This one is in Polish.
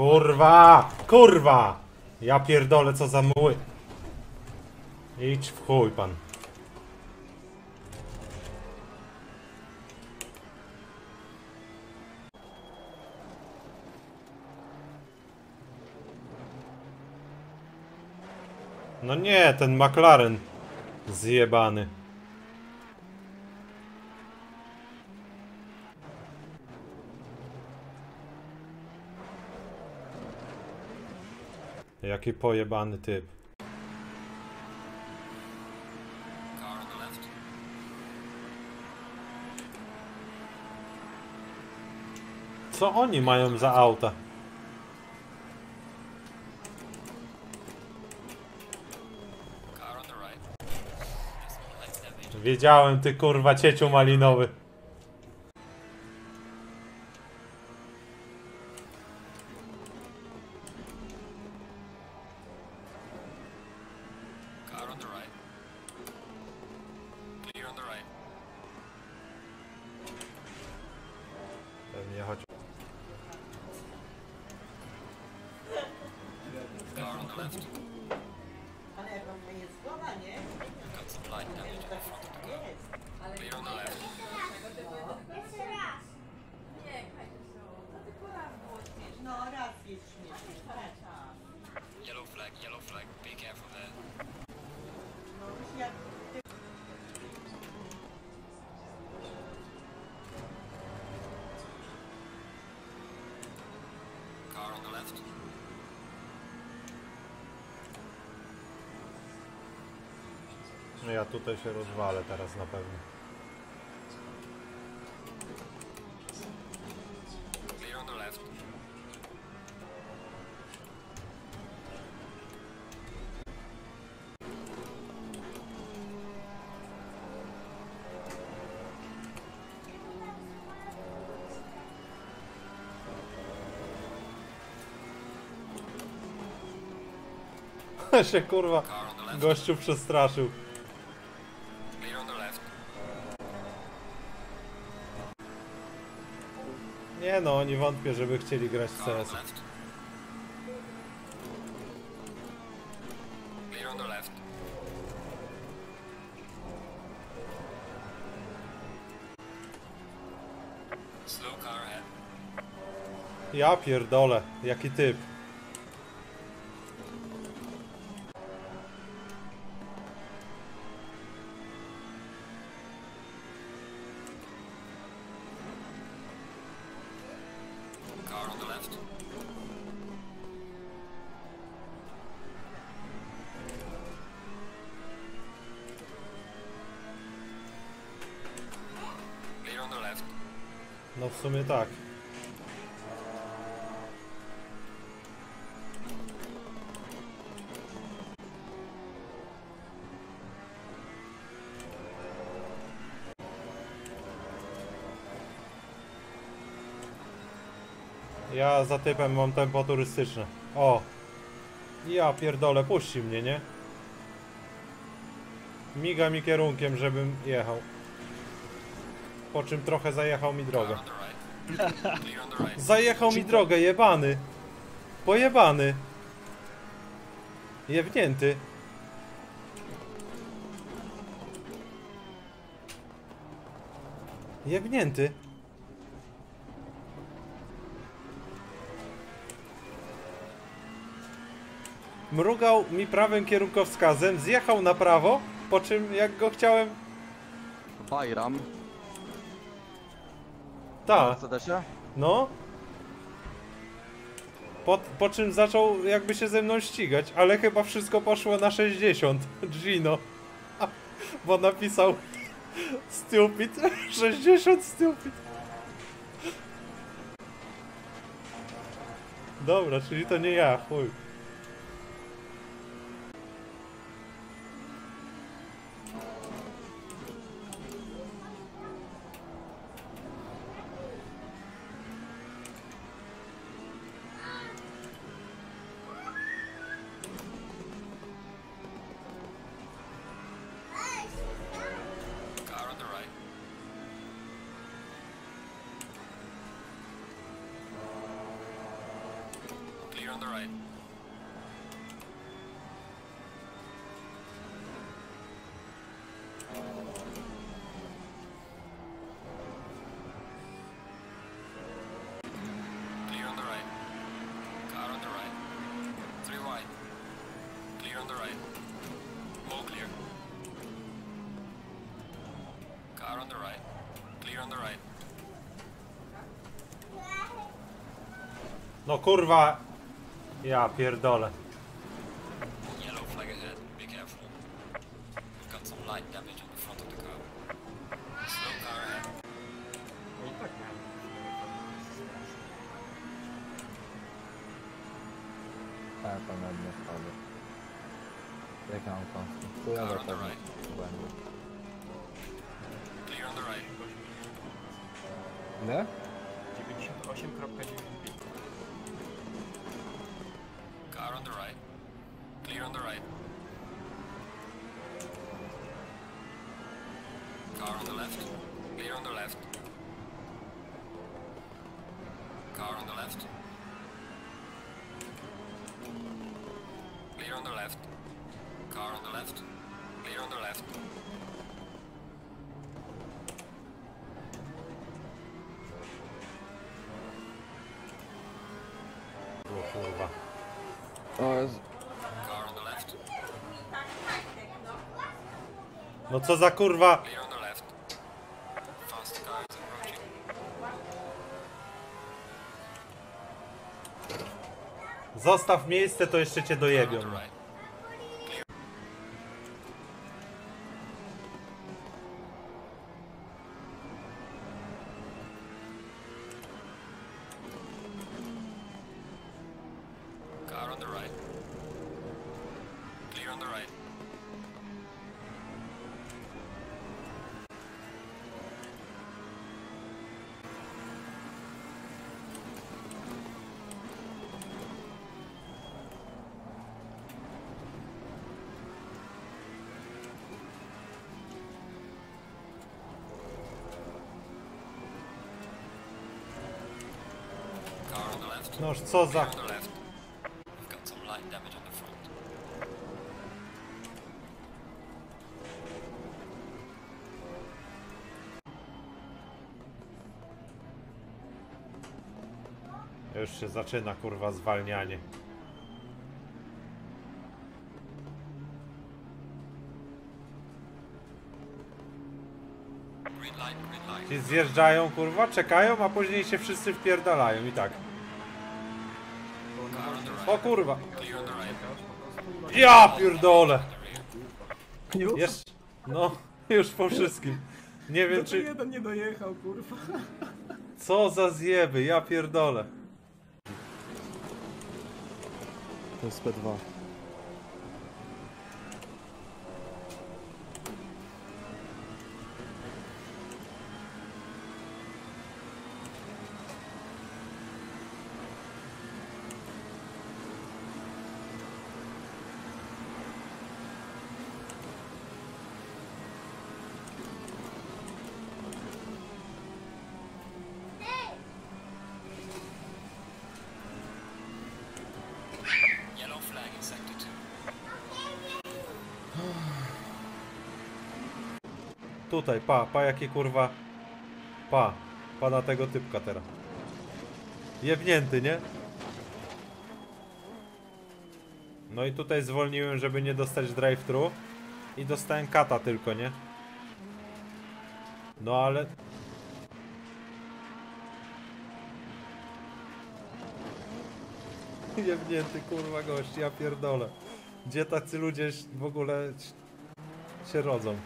Kurwa! Kurwa! Ja pierdolę, co za mły. Idź w chuj pan. No nie, ten McLaren zjebany. Jaki pojebany typ. Co oni mają za auta? Wiedziałem, ty kurwa cieciu malinowy. Ja tutaj się rozwalę teraz na pewno. Się kurwa gościu przestraszył. Nie no, nie wątpię, żeby chcieli grać w CS. Ja pierdolę, jaki typ. No w sumie tak. Ja za typem mam tempo turystyczne. O! Ja pierdolę, puści mnie, nie? Miga mi kierunkiem, żebym jechał. Po czym trochę zajechał mi drogę. Zajechał mi drogę, jebany! Pojebany! Jebnięty! Jebnięty! Mrugał mi prawym kierunkowskazem, zjechał na prawo, po czym jak go chciałem... Bajram. Tak. No. Po czym zaczął jakby się ze mną ścigać, ale chyba wszystko poszło na 60. Gino. Bo napisał stupid. 60 stupid. Dobra, czyli to nie ja, chuj. on the right. No kurwa, ja pierdolę. Yellow flag ahead, be careful. We've got some light damage on the front of the car. Slow car ahead. Tak, tam ładnie wpadł. Jaka mam konstrukcja? Car on the right. Clear on the right. Ile? 98.9. On the right. Clear on the right. Car on the left. Clear on the left. Car on the left. Clear on the left. Car on the left. Clear on the left. No co za kurwa? Zostaw miejsce, to jeszcze cię dojebią. Noż co za... Już się zaczyna kurwa zwalnianie. Ci zjeżdżają kurwa, czekają, a później się wszyscy wpierdalają i tak. O kurwa! Ja pierdolę! Już? No, już po wszystkim. Nie wiem czy... jeden nie dojechał, kurwa. Co za zjeby, ja pierdolę. To jest P2. Tutaj, pa jakie kurwa. Pa na tego typka teraz. Jebnięty, nie? No i tutaj zwolniłem, żeby nie dostać drive-thru. I dostałem kata tylko, nie? No ale... Jebnięty kurwa gość, ja pierdolę. Gdzie tacy ludzie w ogóle się rodzą?